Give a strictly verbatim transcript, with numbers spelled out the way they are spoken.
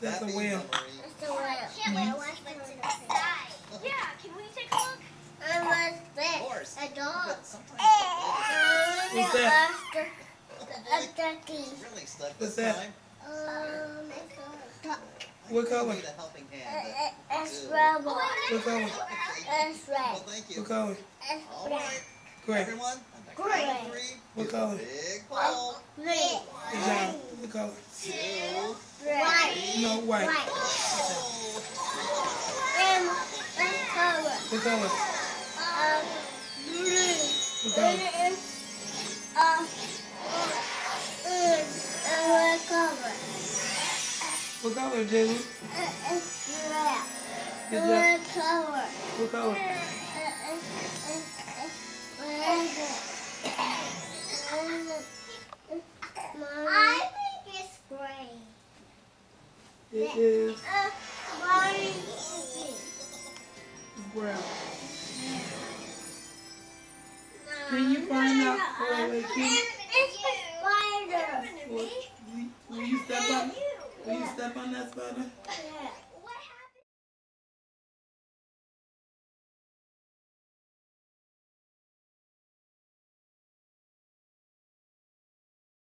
That's the whale. That's the whale. I can't wait to watch the Yeah, can we take a look? I was this. A dog. What's that? A ducky. What's that? Um, a duck. What color? It's red. What color? It's red. What color? It's red. Great. Everyone? Great. What color? Big ball. Red. What color? Two. White. No, white. White. And what color? What color? Um, blue. What color? And, um, and what color? What color, Jamie? Uh, it's black. What color? What color? I think it's gray. It is. Uh, why is it brown? No. Can you find out for the key? It's a spider. Will you step on? Will you step on that spider? Yeah.